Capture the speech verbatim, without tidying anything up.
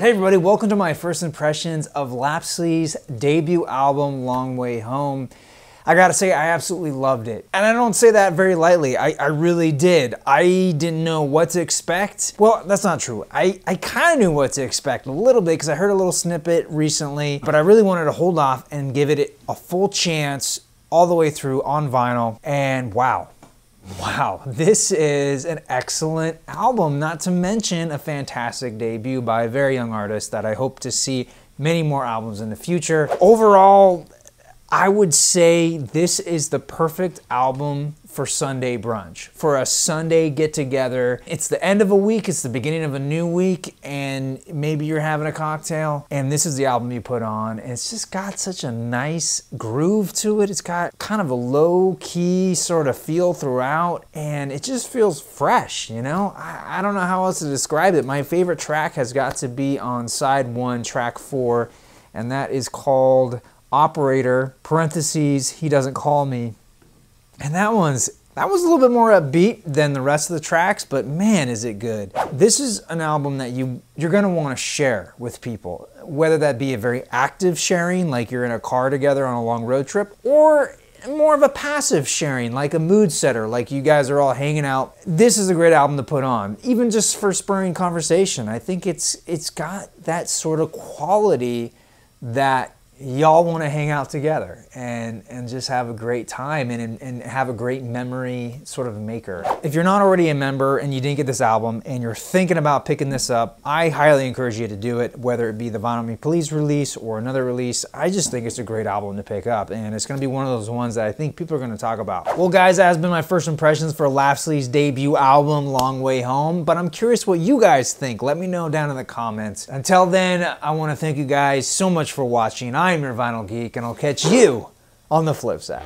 Hey everybody, welcome to my first impressions of Lapsley's debut album, Long Way Home. I gotta say, I absolutely loved it. And I don't say that very lightly, I, I really did. I didn't know what to expect. Well, that's not true. I, I kinda knew what to expect a little bit because I heard a little snippet recently, but I really wanted to hold off and give it a full chance all the way through on vinyl, and wow. Wow, this is an excellent album, not to mention a fantastic debut by a very young artist that I hope to see many more albums in the future. Overall, I would say this is the perfect album for Sunday brunch, for a Sunday get together. It's the end of a week, it's the beginning of a new week, and maybe you're having a cocktail, and this is the album you put on, and it's just got such a nice groove to it. It's got kind of a low key sort of feel throughout, and it just feels fresh, you know? I, I don't know how else to describe it. My favorite track has got to be on side one, track four, and that is called Operator, parentheses, He Doesn't Call Me. And that one's, that was a little bit more upbeat than the rest of the tracks, but man, is it good. This is an album that you, you're gonna wanna share with people, whether that be a very active sharing, like you're in a car together on a long road trip, or more of a passive sharing, like a mood setter, like you guys are all hanging out. This is a great album to put on, even just for spurring conversation. I think it's it's got that sort of quality that y'all want to hang out together and, and just have a great time and, and have a great memory sort of maker. If you're not already a member and you didn't get this album and you're thinking about picking this up, I highly encourage you to do it, whether it be the Vinyl Me Please release or another release. I just think it's a great album to pick up, and it's going to be one of those ones that I think people are going to talk about. Well guys, that has been my first impressions for Lapsley's debut album, Long Way Home, but I'm curious what you guys think. Let me know down in the comments. Until then, I want to thank you guys so much for watching. I I'm your Vinyl Geek, and I'll catch you on the flip side.